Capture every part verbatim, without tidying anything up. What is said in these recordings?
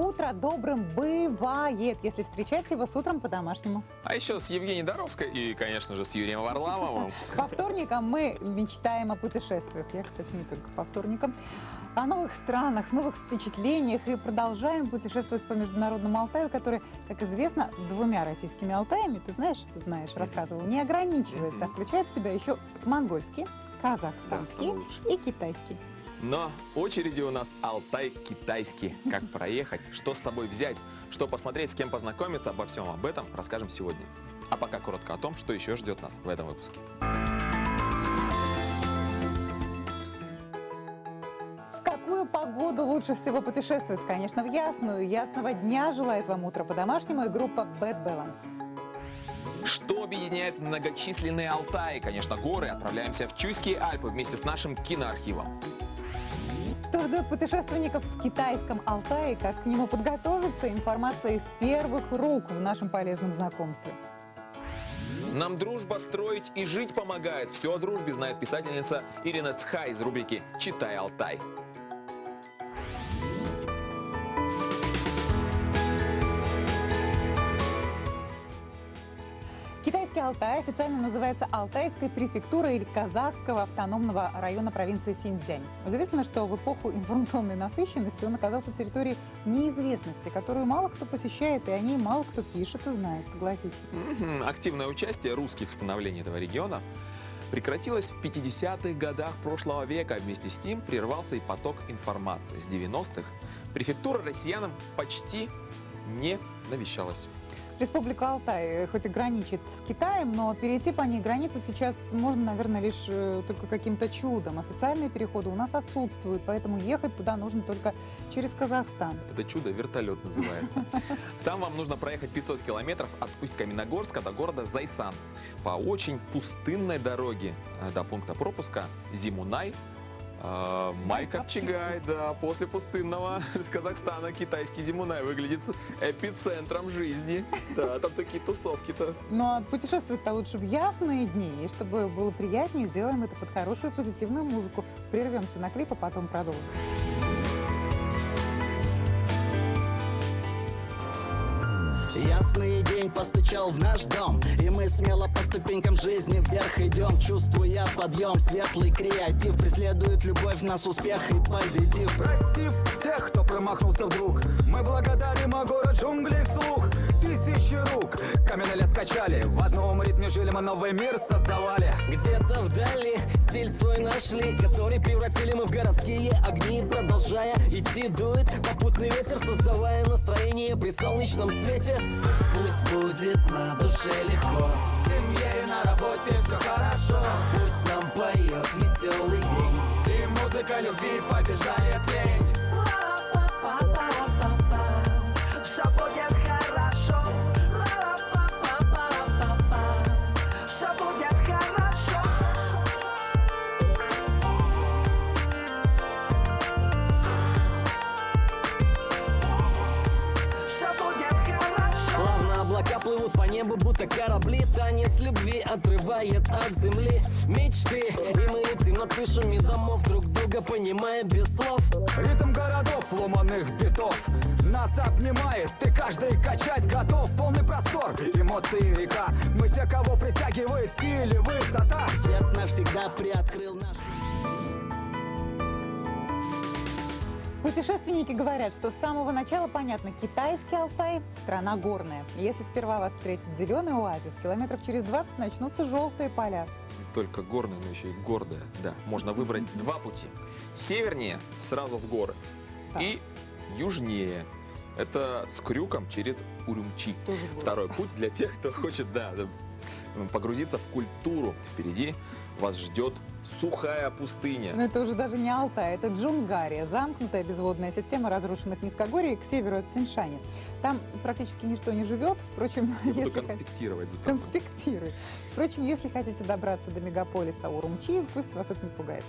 утро добрым бывает, если встречаете его с утром по-домашнему. А еще с Евгением Доровской и, конечно же, с Юрием Варламовым. По вторникам мы мечтаем о путешествиях. Я, кстати, не только по вторникам. О новых странах, новых впечатлениях. И продолжаем путешествовать по международному Алтаю, который, как известно, двумя российскими Алтаями, ты знаешь, знаешь, рассказывал, не ограничивается, а включает в себя еще монгольский, казахстанский и китайский. Но очереди у нас Алтай китайский. Как проехать, что с собой взять, что посмотреть, с кем познакомиться, обо всем об этом расскажем сегодня. А пока коротко о том, что еще ждет нас в этом выпуске. В какую погоду лучше всего путешествовать? Конечно, в ясную. Ясного дня желает вам «Утро по-домашнему» и группа Bad Balance. Что объединяет многочисленные Алтай? Конечно, горы. Отправляемся в Чуйские Альпы вместе с нашим киноархивом. Что ждет путешественников в китайском Алтае? Как к нему подготовиться? Информация из первых рук в нашем полезном знакомстве. Нам дружба строить и жить помогает. Все о дружбе знает писательница Ирина Цхай из рубрики «Читай Алтай». Китайский Алтай официально называется Алтайской префектурой или Казахского автономного района провинции Синьцзянь. Удивительно, что в эпоху информационной насыщенности он оказался территорией неизвестности, которую мало кто посещает, и о ней мало кто пишет и знает, согласись. Активное участие русских в становлении этого региона прекратилось в пятидесятых годах прошлого века. Вместе с ним прервался и поток информации. С девяностых префектура россиянам почти не навещалась. Республика Алтай хоть и граничит с Китаем, но перейти по ней границу сейчас можно, наверное, лишь только каким-то чудом. Официальные переходы у нас отсутствуют, поэтому ехать туда нужно только через Казахстан. Это чудо вертолет называется. Там вам нужно проехать пятьсот километров от Усть-Каменогорска до города Зайсан. По очень пустынной дороге до пункта пропуска Зимунай. Майкопчигай, да, после пустынного из Казахстана китайский Зимунай выглядит эпицентром жизни. Да, там такие тусовки-то. Но путешествовать-то лучше в ясные дни. И чтобы было приятнее, делаем это под хорошую позитивную музыку. Прервемся на клип, а потом продолжим. Ясный день постучал в наш дом, и мы смело по ступенькам жизни вверх идем. Чувствуя подъем, светлый креатив преследует любовь, нас успех и позитив. Простив тех, кто промахнулся вдруг, мы благодарим о город джунглей вслух. Тысячи рук каменный лес качали, в одном ритме жили, мы новый мир создавали. Где-то вдали стиль свой нашли, который превратили мы в городские огни. Продолжая идти дует попутный ветер, создавая настроение при солнечном свете. Пусть будет на душе легко, в семье и на работе все хорошо. Пусть нам поет веселый день, и музыка любви побеждает лень. В свободе хорошо, в свободе хорошо. Плавно облака плывут по небу, будто корабли. Танец любви отрывает от земли мечты, и мы темноты шуми домов, друг друга понимая без слов. Ритм городов, ломаных битов нас обнимает, ты каждый качать готов. Полный простор, эмоции река, мы те, кого притягивает стиль и высота. Свет навсегда приоткрыл наш... Путешественники говорят, что с самого начала понятно, китайский Алтай – страна горная. Если сперва вас встретит зеленый оазис, километров через двадцать начнутся желтые поля. Не только горная, но еще и гордая. Да, можно выбрать два пути. Севернее – сразу в горы. Так. И южнее. Это с крюком через Урюмчи. Второй путь для тех, кто хочет, да, погрузиться в культуру. Впереди вас ждет сухая пустыня. Но это уже даже не Алтай, это Джунгария, замкнутая безводная система разрушенных низкогорий к северу от Тянь-Шаня. Там практически ничто не живет, впрочем... Я буду если конспектировать. Х... Конспектируй. Впрочем, если хотите добраться до мегаполиса Урюмчи, пусть вас это не пугает.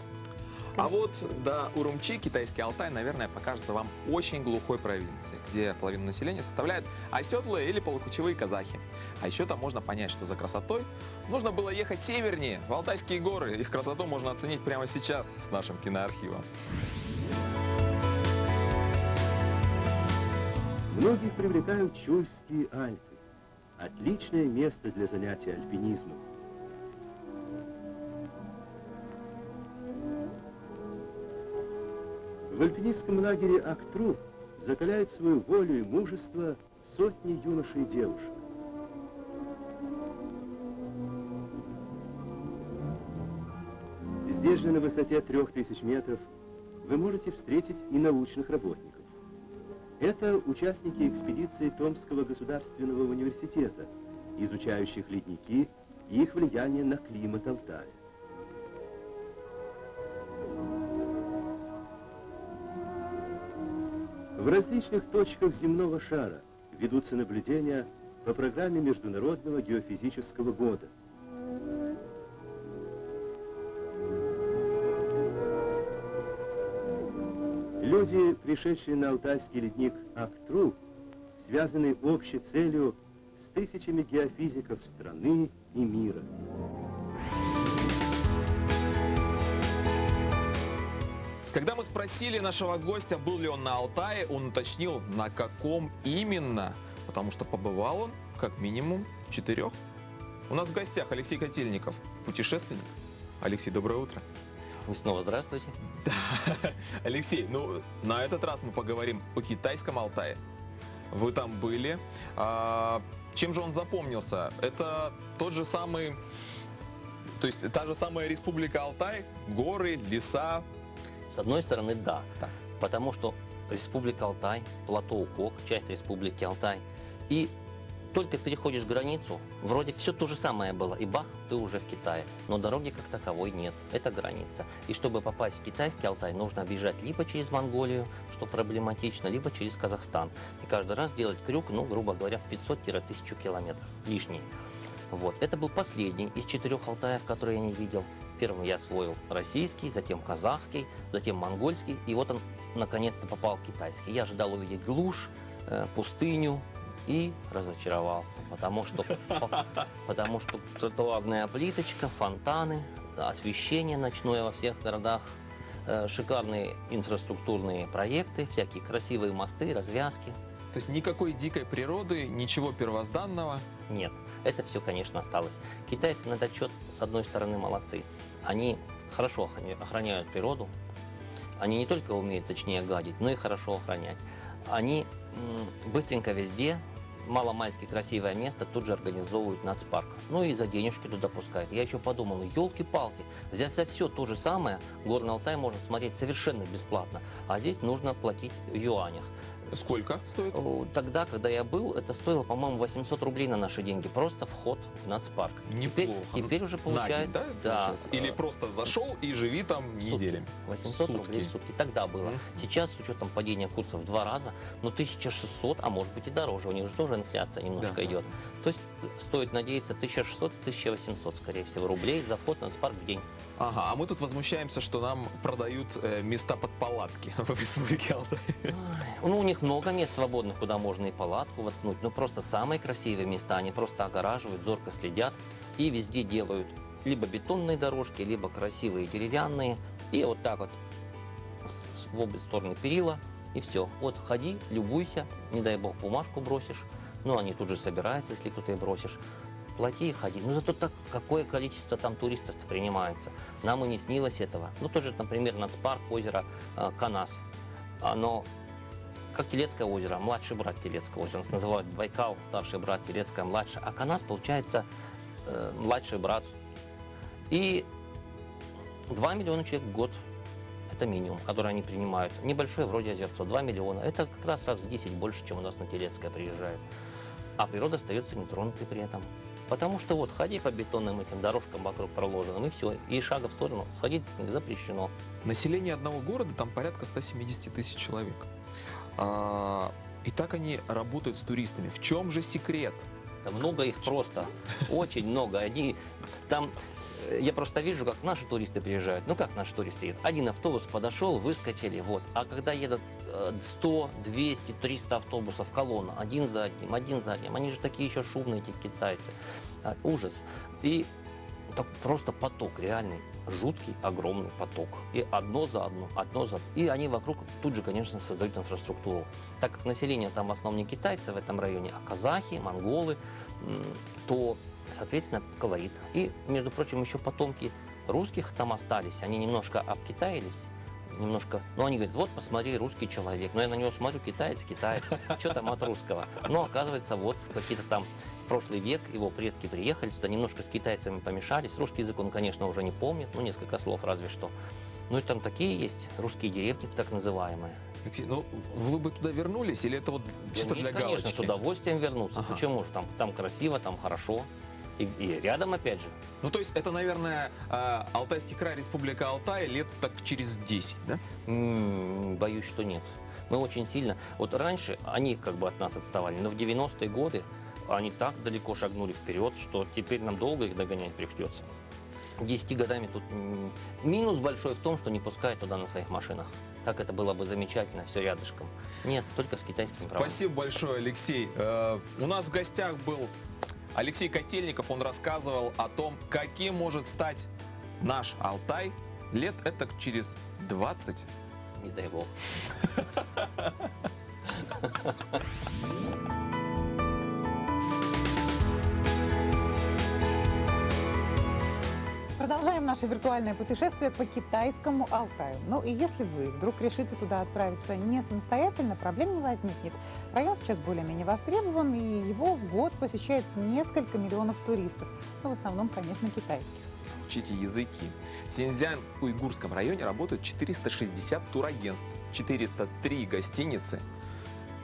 А вот до Урюмчи китайский Алтай, наверное, покажется вам очень глухой провинцией, где половину населения составляют оседлые или полукочевые казахи. А еще там можно понять, что за красотой нужно было ехать севернее, в Алтайские горы. Их красоту можно оценить прямо сейчас с нашим киноархивом. Многих привлекают Чуйские Альпы. Отличное место для занятия альпинизмом. В альпинистском лагере Актру закаляют свою волю и мужество сотни юношей и девушек. Здесь же на высоте трёх тысяч метров вы можете встретить и научных работников. Это участники экспедиции Томского государственного университета, изучающих ледники и их влияние на климат Алтая. В различных точках земного шара ведутся наблюдения по программе Международного геофизического года. Люди, пришедшие на алтайский ледник Актру, связаны общей целью с тысячами геофизиков страны и мира. Когда мы спросили нашего гостя, был ли он на Алтае, он уточнил, на каком именно, потому что побывал он как минимум в четырех. У нас в гостях Алексей Котельников, путешественник. Алексей, доброе утро. И снова здравствуйте. Да. Алексей, ну на этот раз мы поговорим о китайском Алтае. Вы там были. А, чем же он запомнился? Это тот же самый, то есть та же самая республика Алтай, горы, леса. С одной стороны, да, так. Потому что республика Алтай, плато Укок, часть республики Алтай, и только переходишь границу, вроде все то же самое было, и бах, ты уже в Китае, но дороги как таковой нет, это граница. И чтобы попасть в китайский Алтай, нужно объезжать либо через Монголию, что проблематично, либо через Казахстан, и каждый раз делать крюк, ну, грубо говоря, в пятьсот-тысячу километров лишний. Вот, это был последний из четырех Алтаев, которые я не видел. Первым я освоил российский, затем казахский, затем монгольский, и вот он наконец-то попал в китайский. Я ожидал увидеть глушь, э, пустыню и разочаровался, потому что, потому что тротуарная плиточка, фонтаны, освещение ночное во всех городах, э, шикарные инфраструктурные проекты, всякие красивые мосты, развязки. То есть никакой дикой природы, ничего первозданного? Нет, это все, конечно, осталось. Китайцы на этот счет, с одной стороны, молодцы. Они хорошо охраняют природу. Они не только умеют, точнее, гадить, но и хорошо охранять. Они быстренько везде, маломальски красивое место, тут же организовывают нацпарк. Ну и за денежки туда пускают. Я еще подумал, елки-палки, взять за все то же самое, Горный Алтай можно смотреть совершенно бесплатно, а здесь нужно платить в юанях. Сколько стоит? Тогда, когда я был, это стоило, по-моему, восемьсот рублей на наши деньги. Просто вход в нацпарк. Неплохо. Теперь, теперь уже получает... На день, да? Да. Или просто зашел и живи там неделями. восемьсот рублей в сутки. Тогда было. Mm-hmm. Сейчас, с учетом падения курса в два раза, ну, тысяча шестьсот, а может быть и дороже. У них же тоже инфляция немножко да. идет. То есть стоит надеяться тысяча шестьсот — тысяча восемьсот, скорее всего, рублей за вход в нацпарк в день. Ага, а мы тут возмущаемся, что нам продают э, места под палатки в республике Алтай. Ну, у них много мест свободных, куда можно и палатку воткнуть, но просто самые красивые места, они просто огораживают, зорко следят и везде делают либо бетонные дорожки, либо красивые деревянные, и вот так вот в обе стороны перила, и все. Вот ходи, любуйся, не дай бог бумажку бросишь, ну, они тут же собираются, если кто-то и бросишь. Плати и ходи. Но зато так, какое количество там туристов принимается. Нам и не снилось этого. Ну, тоже, например, нацпарк озера э, Канас. Оно как Телецкое озеро, младший брат Телецкого озера. Нас называют Байкал, старший брат Телецкое, младший. А Канас, получается, э, младший брат. И два миллиона человек в год. Это минимум, который они принимают. Небольшое вроде озерцо, два миллиона. Это как раз раз в десять больше, чем у нас на Телецкое приезжают. А природа остается нетронутой при этом. Потому что вот ходи по бетонным этим дорожкам вокруг проложенным, и все, и шага в сторону, сходить с них запрещено. Население одного города там порядка ста семидесяти тысяч человек. А, и так они работают с туристами. В чем же секрет? Да много их просто, очень много. Они там... Я просто вижу, как наши туристы приезжают. Ну, как наши туристы едут? Один автобус подошел, выскочили, вот. А когда едут сто, двести, триста автобусов, колонна, один за одним, один за одним. Они же такие еще шумные, эти китайцы. Ужас. И так просто поток реальный. жуткий, огромный поток. И одно за одно, одно за одно. И они вокруг тут же, конечно, создают инфраструктуру. Так как население там в основном не китайцы в этом районе, а казахи, монголы, то, соответственно, колорит. И, между прочим, еще потомки русских там остались. Они немножко обкитаились. Немножко, ну, они говорят, вот, посмотри, русский человек. Но я на него смотрю, китаец, китаец, что там от русского. Но, оказывается, вот в какие-то там прошлый век его предки приехали сюда, немножко с китайцами помешались. Русский язык он, конечно, уже не помнит, ну, несколько слов разве что. Ну, и там такие есть русские деревни, так называемые. Алексей, ну, вы бы туда вернулись или это вот чисто для галочки? Конечно, с удовольствием вернуться. Ага. Почему же? Там, там красиво, там хорошо. И, и рядом, опять же. Ну, то есть, это, наверное, Алтайский край, Республика Алтай лет так через десять, да? М-м, боюсь, что нет. Мы очень сильно... Вот раньше они как бы от нас отставали, но в девяностые годы они так далеко шагнули вперед, что теперь нам долго их догонять придется. Десяти годами тут... Минус большой в том, что не пускают туда на своих машинах. Так это было бы замечательно, все рядышком. Нет, только с китайским правом. Спасибо большое, Алексей. У нас в гостях был... Алексей Котельников, он рассказывал о том, каким может стать наш Алтай лет этак через двадцать. Не дай бог. Продолжаем наше виртуальное путешествие по китайскому Алтаю. Ну и если вы вдруг решите туда отправиться не самостоятельно, проблем не возникнет. Район сейчас более-менее востребован, и его в год посещает несколько миллионов туристов. Но в основном, конечно, китайских. Учите языки. В Синьцзян-Уйгурском районе работают четыреста шестьдесят турагентств, четыреста три гостиницы.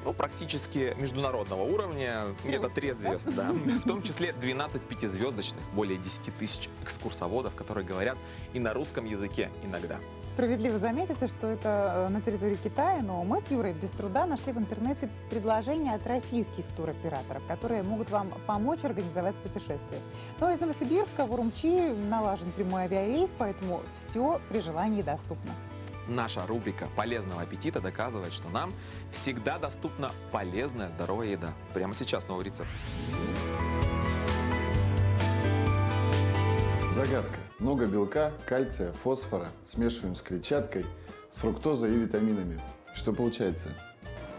Ну, практически международного уровня, где-то трезвест, да. В том числе двенадцать пятизвездочных, более десяти тысяч экскурсоводов, которые говорят и на русском языке иногда. Справедливо заметите, что это на территории Китая, но мы с Юрой без труда нашли в интернете предложения от российских туроператоров, которые могут вам помочь организовать путешествие. Но из Новосибирска в Урумчи налажен прямой авиарейс, поэтому все при желании доступно. Наша рубрика «Полезного аппетита» доказывает, что нам всегда доступна полезная, здоровая еда. Прямо сейчас новый рецепт. Загадка. Много белка, кальция, фосфора. Смешиваем с клетчаткой, с фруктозой и витаминами. Что получается?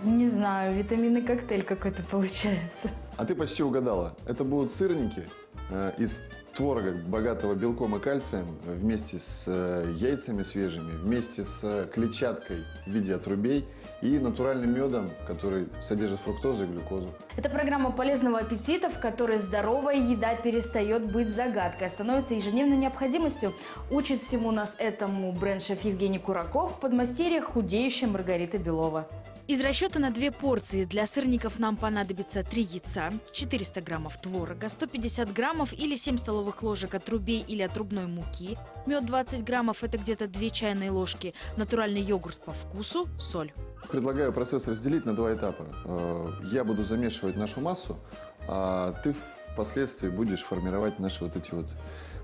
Не знаю, витаминный коктейль какой-то получается. А ты почти угадала. Это будут сырники э, из... творога, богатого белком и кальцием, вместе с яйцами свежими, вместе с клетчаткой в виде отрубей и натуральным медом, который содержит фруктозу и глюкозу. Это программа полезного аппетита, в которой здоровая еда перестает быть загадкой, а становится ежедневной необходимостью. Учит всему нас этому бренд-шеф Евгений Кураков, подмастерье худеющая Маргарита Белова. Из расчета на две порции для сырников нам понадобится три яйца, четыреста граммов творога, сто пятьдесят граммов или семь столовых ложек отрубей или отрубной муки, мед двадцать граммов, это где-то две чайные ложки, натуральный йогурт по вкусу, соль. Предлагаю процесс разделить на два этапа. Я буду замешивать нашу массу, а ты впоследствии будешь формировать наши вот эти вот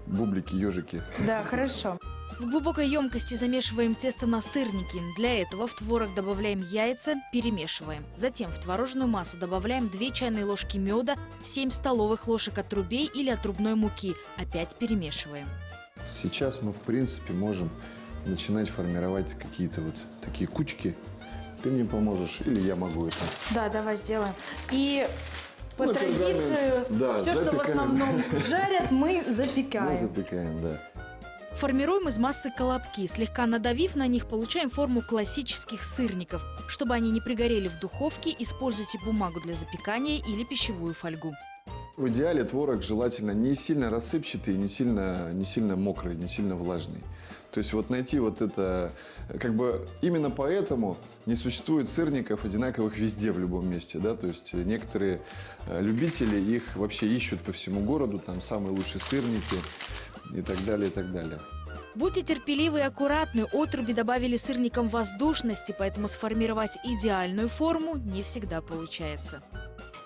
бублики, ежики. Да, хорошо. В глубокой емкости замешиваем тесто на сырники. Для этого в творог добавляем яйца, перемешиваем. Затем в творожную массу добавляем две чайные ложки меда, семь столовых ложек отрубей или отрубной муки. Опять перемешиваем. Сейчас мы, в принципе, можем начинать формировать какие-то вот такие кучки. Ты мне поможешь или я могу это? Да, давай сделаем. И... По ну, традиции, да, все, запекаем. Что в основном жарят, мы запекаем. Мы запекаем, да. Формируем из массы колобки. Слегка надавив на них, получаем форму классических сырников. Чтобы они не пригорели в духовке, используйте бумагу для запекания или пищевую фольгу. В идеале творог желательно не сильно рассыпчатый, не сильно, не сильно мокрый, не сильно влажный. То есть вот найти вот это... Как бы именно поэтому не существует сырников одинаковых везде, в любом месте. Да? То есть некоторые любители их вообще ищут по всему городу, там самые лучшие сырники и так далее, и так далее. Будьте терпеливы и аккуратны. Отруби добавили сырникам воздушности, поэтому сформировать идеальную форму не всегда получается.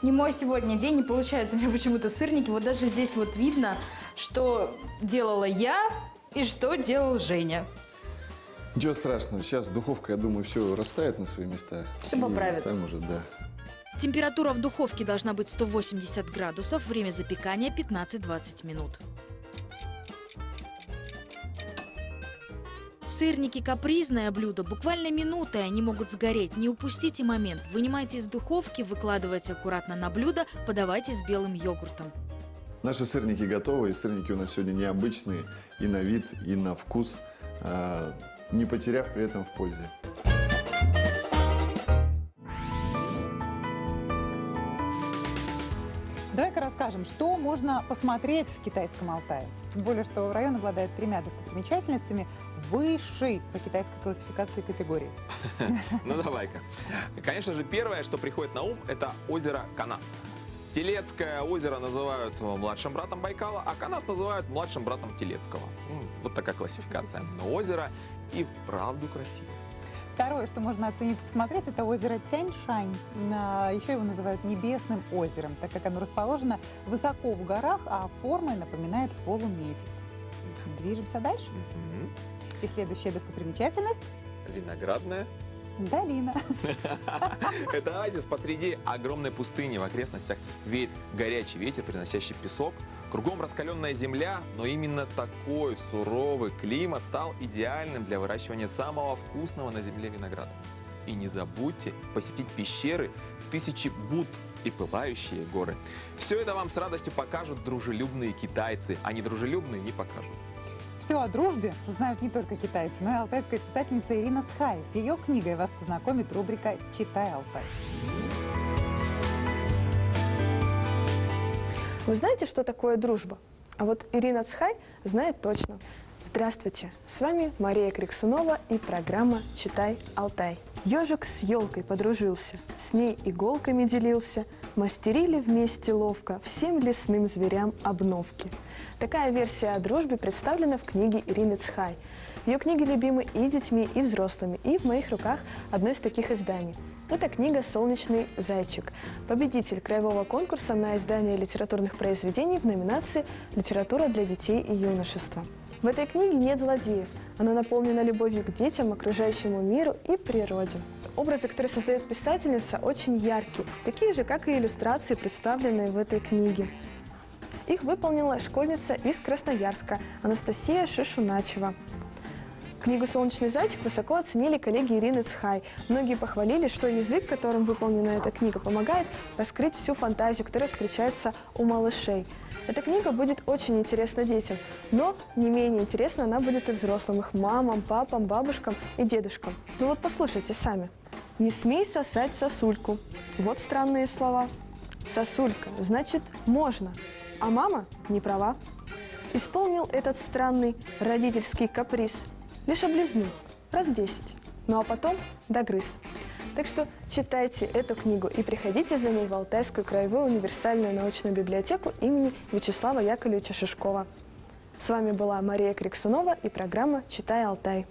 Не мой сегодня день, не получается у меня почему-то сырники. Вот даже здесь вот видно, что делала я и что делал Женя. Ничего страшного. Сейчас духовка, я думаю, все растает на свои места. Все поправит. Там уже, да. Температура в духовке должна быть сто восемьдесят градусов. Время запекания пятнадцать-двадцать минут. Сырники – капризное блюдо. Буквально минуты они могут сгореть. Не упустите момент. Вынимайте из духовки, выкладывайте аккуратно на блюдо, подавайте с белым йогуртом. Наши сырники готовы. И сырники у нас сегодня необычные и на вид, и на вкус, не потеряв при этом в пользе. Давай-ка расскажем, что можно посмотреть в Китайском Алтае. Тем более, что район обладает тремя достопримечательностями высшей по китайской классификации категории. Ну давай-ка. Конечно же, первое, что приходит на ум, это озеро Канас. Телецкое озеро называют младшим братом Байкала, а Канас называют младшим братом Телецкого. Вот такая классификация. Но озеро и вправду красивое. Второе, что можно оценить и посмотреть, это озеро Тяньшань. Еще его называют небесным озером, так как оно расположено высоко в горах, а формой напоминает полумесяц. Движемся дальше. И следующая достопримечательность. Виноградная долина. Это оазис посреди огромной пустыни. В окрестностях веет горячий ветер, приносящий песок. Кругом раскаленная земля, но именно такой суровый климат стал идеальным для выращивания самого вкусного на земле винограда. И не забудьте посетить пещеры Тысячи Буд и пылающие горы. Все это вам с радостью покажут дружелюбные китайцы, а недружелюбные не покажут. Все о дружбе знают не только китайцы, но и алтайская писательница Ирина Цхай. С ее книгой вас познакомит рубрика «Читай Алтай». Вы знаете, что такое дружба? А вот Ирина Цхай знает точно. Здравствуйте, с вами Мария Криксунова и программа «Читай Алтай». Ежик с елкой подружился, с ней иголками делился, мастерили вместе ловко всем лесным зверям обновки. Такая версия о дружбе представлена в книге Ирины Цхай. Ее книги любимы и детьми, и взрослыми, и в моих руках одно из таких изданий. Это книга «Солнечный зайчик», победитель краевого конкурса на издание литературных произведений в номинации «Литература для детей и юношества». В этой книге нет злодеев. Она наполнена любовью к детям, окружающему миру и природе. Образы, которые создает писательница, очень яркие, такие же, как и иллюстрации, представленные в этой книге. Их выполнила школьница из Красноярска Анастасия Шишуначева. Книгу «Солнечный зайчик» высоко оценили коллеги Ирины Цхай. Многие похвалили, что язык, которым выполнена эта книга, помогает раскрыть всю фантазию, которая встречается у малышей. Эта книга будет очень интересна детям, но не менее интересна она будет и взрослым, их мамам, папам, бабушкам и дедушкам. Ну вот послушайте сами. «Не смей сосать сосульку». Вот странные слова. «Сосулька» значит «можно», а мама не права. Исполнил этот странный родительский каприз. Лишь облизнул раз десять, ну а потом догрыз. Так что читайте эту книгу и приходите за ней в Алтайскую краевую универсальную научную библиотеку имени Вячеслава Яковлевича Шишкова. С вами была Мария Криксунова и программа «Читай Алтай».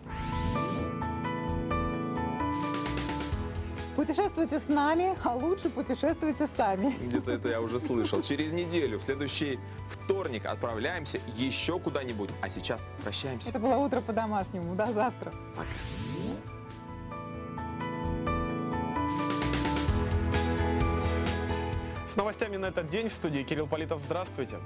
Путешествуйте с нами, а лучше путешествуйте сами. Где-то это я уже слышал. Через неделю, в следующий вторник, отправляемся еще куда-нибудь. А сейчас прощаемся. Это было «Утро по-домашнему». До завтра. Пока. С новостями на этот день в студии Кирилл Политов. Здравствуйте.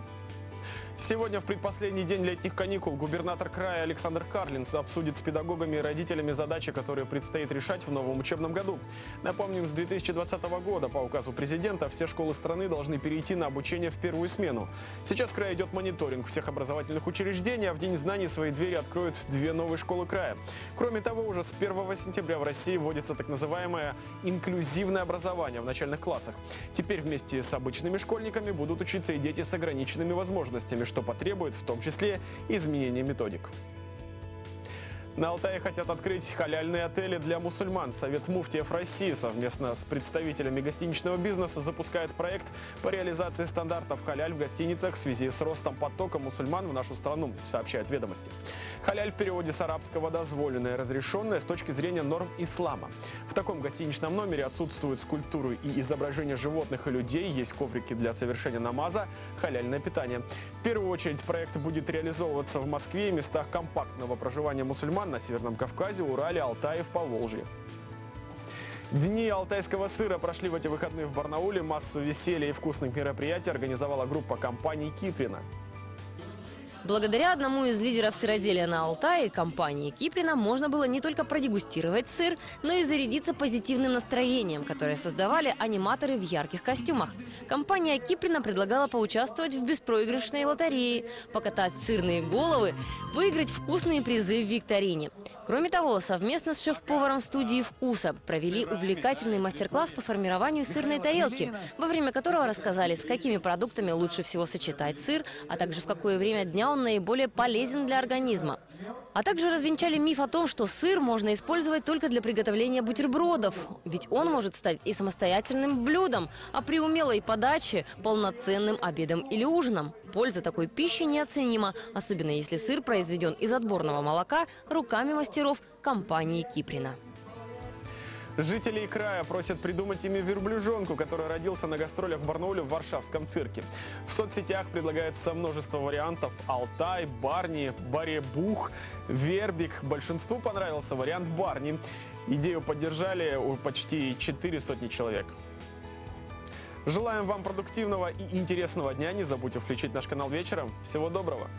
Сегодня, в предпоследний день летних каникул, губернатор края Александр Карлинс обсудит с педагогами и родителями задачи, которые предстоит решать в новом учебном году. Напомним, с две тысячи двадцатого года по указу президента все школы страны должны перейти на обучение в первую смену. Сейчас в крае идет мониторинг всех образовательных учреждений, а в День знаний свои двери откроют две новые школы края. Кроме того, уже с первого сентября в России вводится так называемое инклюзивное образование в начальных классах. Теперь вместе с обычными школьниками будут учиться и дети с ограниченными возможностями, что потребует в том числе изменения методик. На Алтае хотят открыть халяльные отели для мусульман. Совет муфтиев России совместно с представителями гостиничного бизнеса запускает проект по реализации стандартов халяль в гостиницах в связи с ростом потока мусульман в нашу страну, сообщают «Ведомости». Халяль в переводе с арабского «дозволенное», «разрешенное» с точки зрения норм ислама. В таком гостиничном номере отсутствуют скульптуры и изображения животных и людей, есть коврики для совершения намаза, халяльное питание. В первую очередь проект будет реализовываться в Москве и местах компактного проживания мусульман на Северном Кавказе, Урале, Алтае, в Поволжье. Дни алтайского сыра прошли в эти выходные в Барнауле. Массу веселья и вкусных мероприятий организовала группа компаний «Киприна». Благодаря одному из лидеров сыроделия на Алтае, компании Киприна, можно было не только продегустировать сыр, но и зарядиться позитивным настроением, которое создавали аниматоры в ярких костюмах. Компания Киприна предлагала поучаствовать в беспроигрышной лотерее, покатать сырные головы, выиграть вкусные призы в викторине. Кроме того, совместно с шеф-поваром студии «Вкуса» провели увлекательный мастер-класс по формированию сырной тарелки, во время которого рассказали, с какими продуктами лучше всего сочетать сыр, а также в какое время дня он наиболее полезен для организма. А также развенчали миф о том, что сыр можно использовать только для приготовления бутербродов, ведь он может стать и самостоятельным блюдом, а при умелой подаче – полноценным обедом или ужином. Польза такой пищи неоценима, особенно если сыр произведен из отборного молока руками мастеров компании «Киприна». Жители края просят придумать имя верблюжонку, который родился на гастролях в Барнауле в Варшавском цирке. В соцсетях предлагается множество вариантов: Алтай, Барни, Баребух, Вербик. Большинству понравился вариант Барни. Идею поддержали почти четыре сотни человек. Желаем вам продуктивного и интересного дня. Не забудьте включить наш канал вечером. Всего доброго!